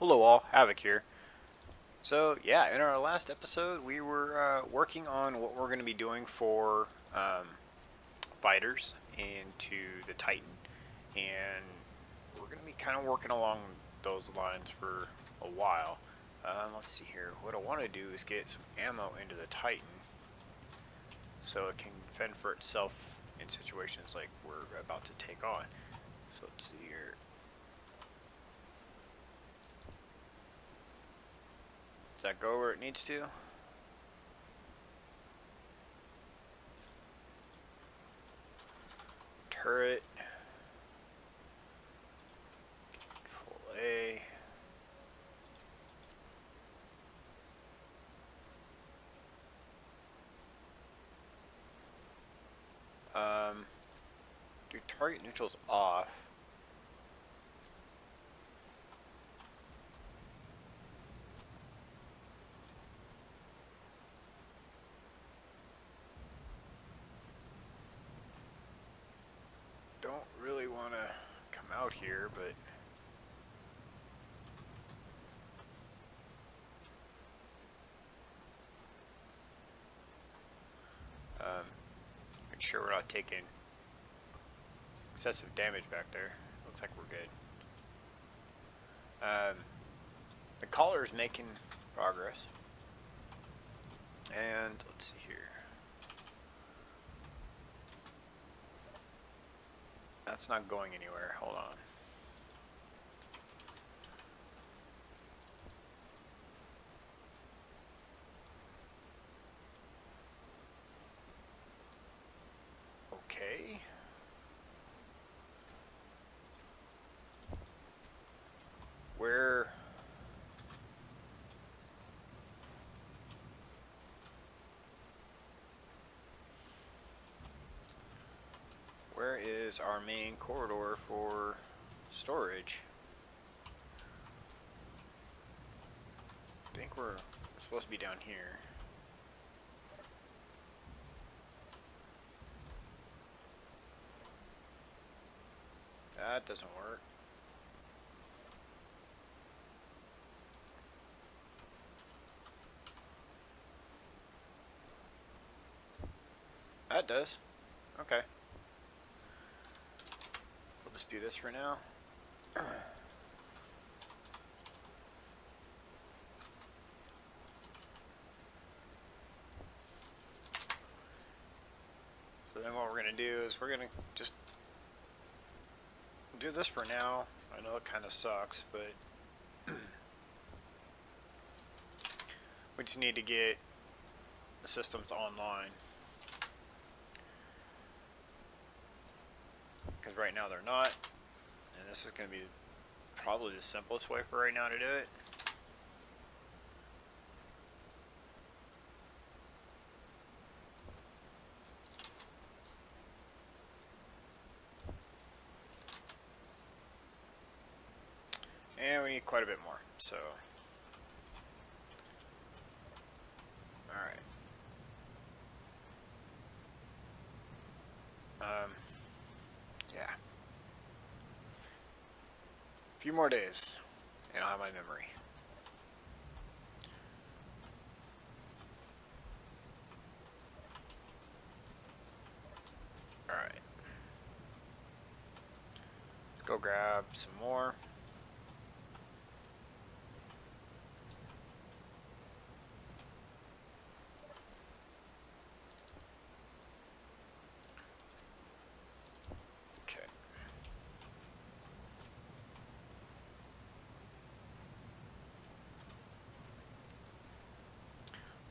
Hello all, Havoc here. So yeah, in our last episode we were working on what we're going to be doing for fighters into the Titan, and we're going to be kind of working along those lines for a while. Let's see here, what I want to do is get some ammo into the Titan so it can fend for itself in situations like we're about to take on. So let's see here. Does that go where it needs to? Turret. Control A. Do target neutrals off. Don't really want to come out here, but make sure we're not taking excessive damage back there. Looks like we're good. The collar is making progress. And let's see here. That's not going anywhere. Hold on. Okay. Where? Where is our main corridor for storage? I think we're supposed to be down here. That doesn't work. That does. Okay. Let's do this for now. So then what we're going to do is we're going to just do this for now. I know it kind of sucks, but we just need to get the systems online. Because right now they're not, and this is going to be probably the simplest way for right now to do it. And we need quite a bit more, so. Alright. A few more days, and I'll have my memory. Alright. Let's go grab some more.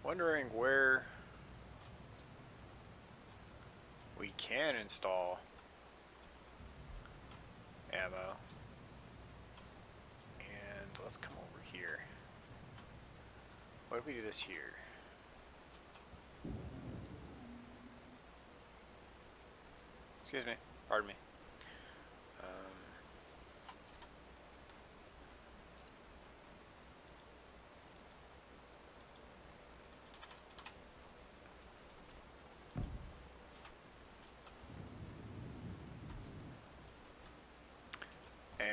Wondering where we can install ammo, and let's come over here. What if we do this here? Excuse me, pardon me.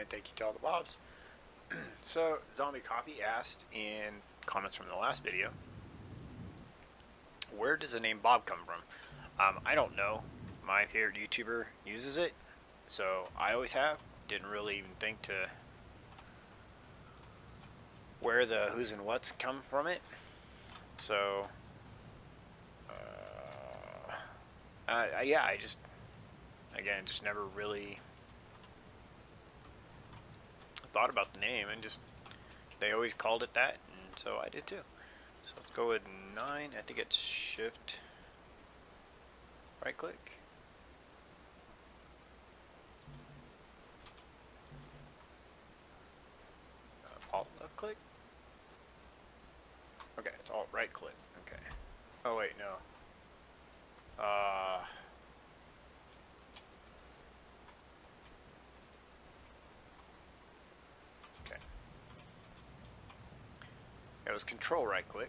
Thank you to all the Bobs. So Zombie Copy asked in comments from the last video, where does the name Bob come from? I don't know. My favorite YouTuber uses it, so I always have. Didn't really even think to where the who's and what's come from it. So yeah, I just just never really thought about the name, and just they always called it that, and so I did too. So let's go with 9. I think it's shift right click. Alt left click. Okay, it's alt right click. Okay. Oh wait, no. Okay. It was control right click.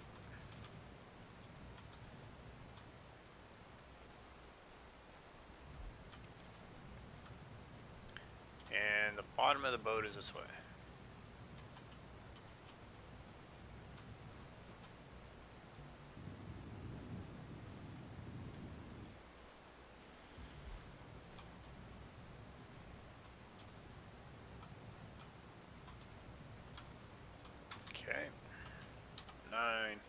And the bottom of the boat is this way. Okay, 9,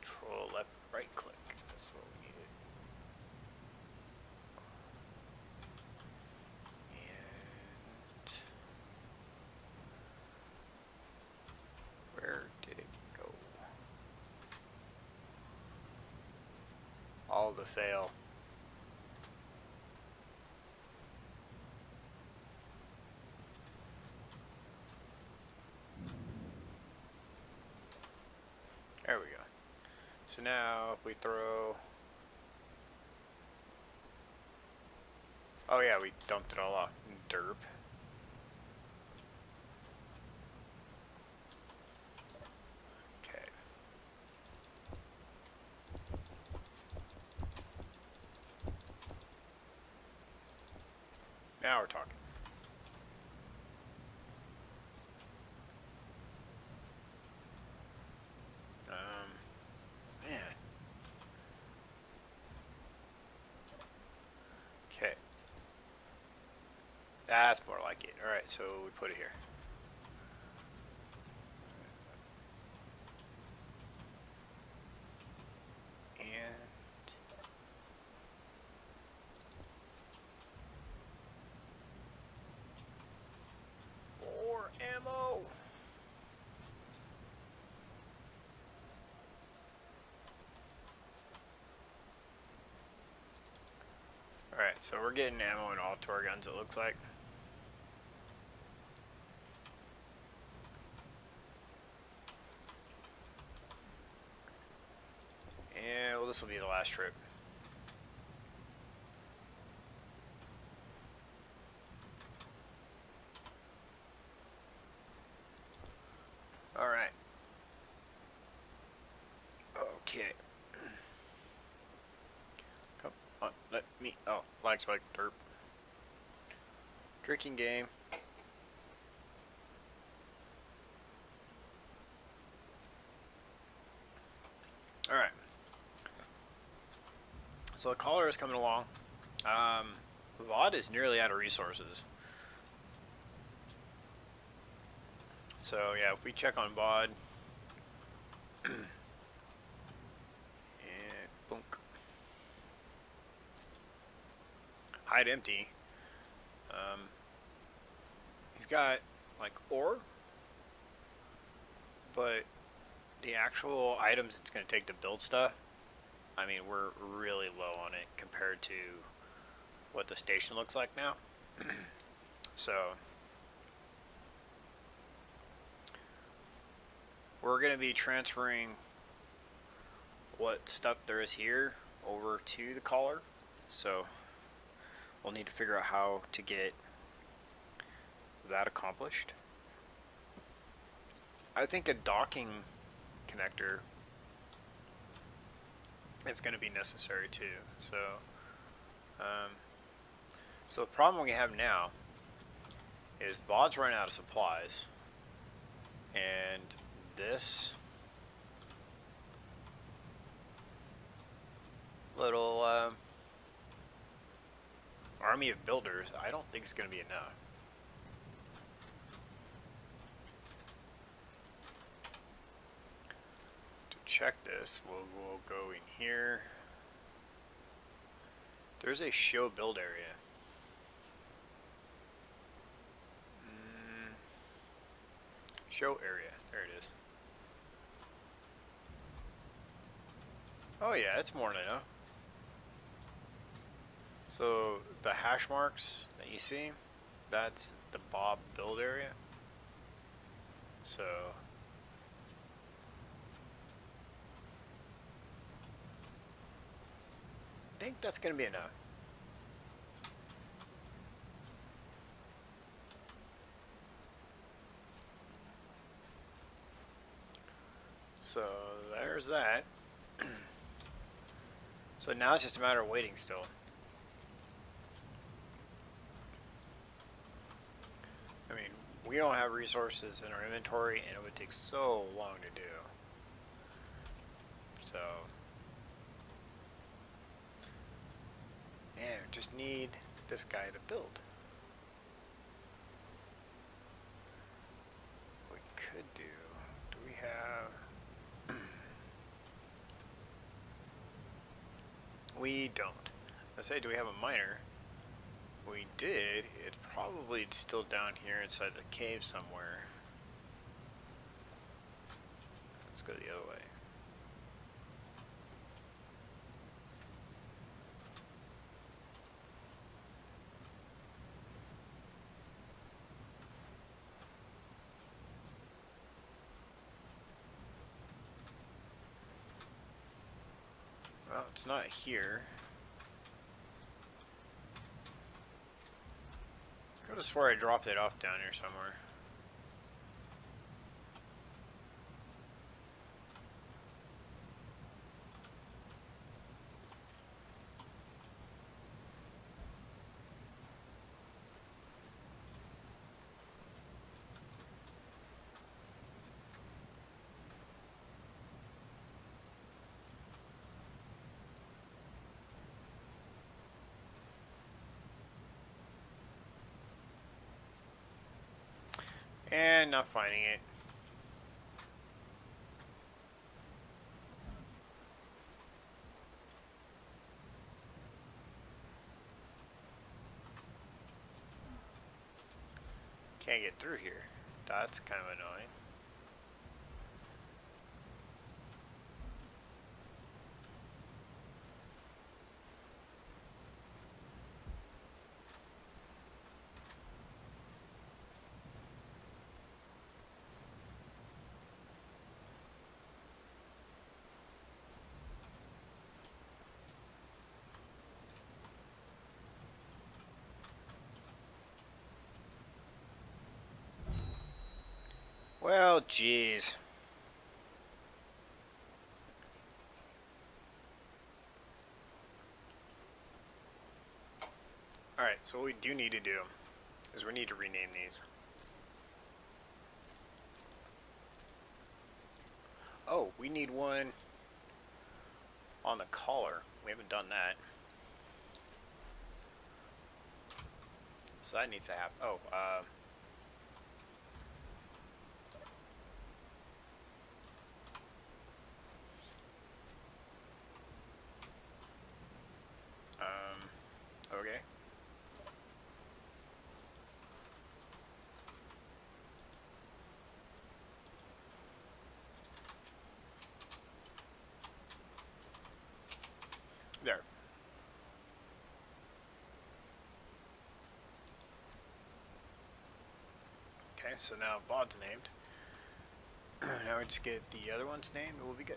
control left, right click, that's what we needed. And where did it go? All to fail. There we go. So now if we throw... Oh yeah, we dumped it all off. Derp. Okay. Now we're talking. That's more like it. Alright, so we put it here. And more ammo. Alright, so we're getting ammo in all to our guns, it looks like. This will be the last trip. All right. Okay. Come on, let me. Oh, lag spike, derp. Drinking game. All right. So the caller is coming along. VOD is nearly out of resources. So yeah, if we check on VOD, and bonk, hide empty. He's got like ore, but the actual items it's going to take to build stuff, I mean, we're really low on it compared to what the station looks like now. So we're going to be transferring what stuff there is here over to the caller. So we'll need to figure out how to get that accomplished. I think a docking connector, it's going to be necessary too. So, so the problem we have now is VOD's run out of supplies, this little army of builders, I don't think it's going to be enough. To check this, we'll go in here. There's a show build area. Show area. There it is. Oh yeah, it's more than enough. So the hash marks that you see, that's the Bob build area. So I think that's going to be enough. So there's that. So now it's just a matter of waiting still. I mean, we don't have resources in our inventory and it would take so long to do. So, man, we just need this guy to build. What we could do, do we have... We don't. I say, do we have a miner? We did. It's probably still down here inside the cave somewhere. Let's go the other way. It's not here. I could have swore I dropped it off down here somewhere. And not finding it. Can't get through here. That's kind of annoying. Well, geez. Alright, so what we do need to do is we need to rename these. Oh, we need one on the collar. We haven't done that. So that needs to happen. Oh, so now VOD's named. Now we just get the other one's named and we'll be good.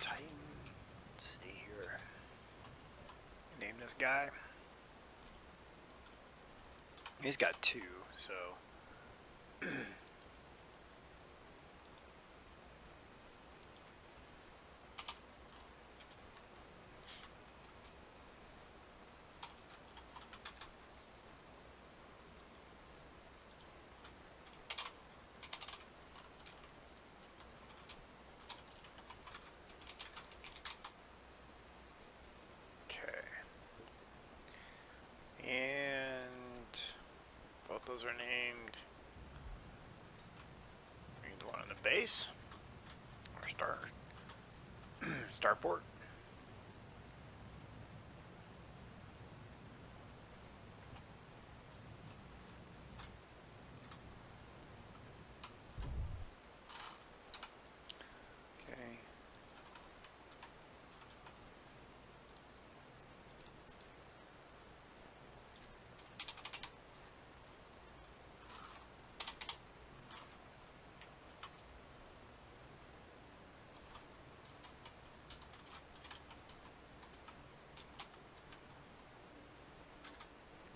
Titan. Let's see here. Name this guy. He's got two, so. Those are named. We need one on the base or starport.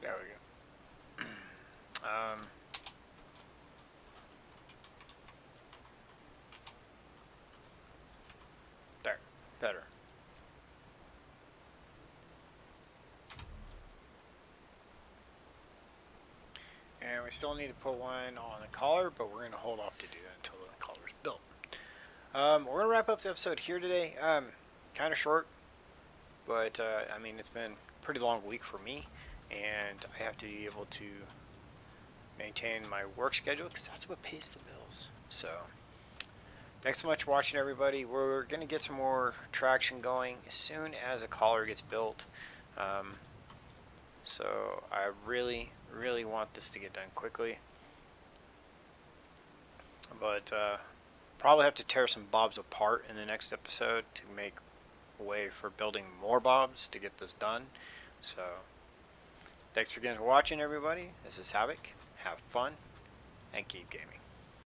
There we go. There, better. And we still need to put one on the collar, but we're going to hold off to do that until the collar's built. We're going to wrap up the episode here today. Kind of short, but I mean, it's been a pretty long week for me. And I have to be able to maintain my work schedule because that's what pays the bills. So, thanks so much for watching, everybody. We're going to get some more traction going as soon as a collar gets built. So, I really want this to get done quickly. But, probably have to tear some bobs apart in the next episode to make way for building more bobs to get this done. So... thanks again for watching, everybody. This is Havoc. Have fun and keep gaming.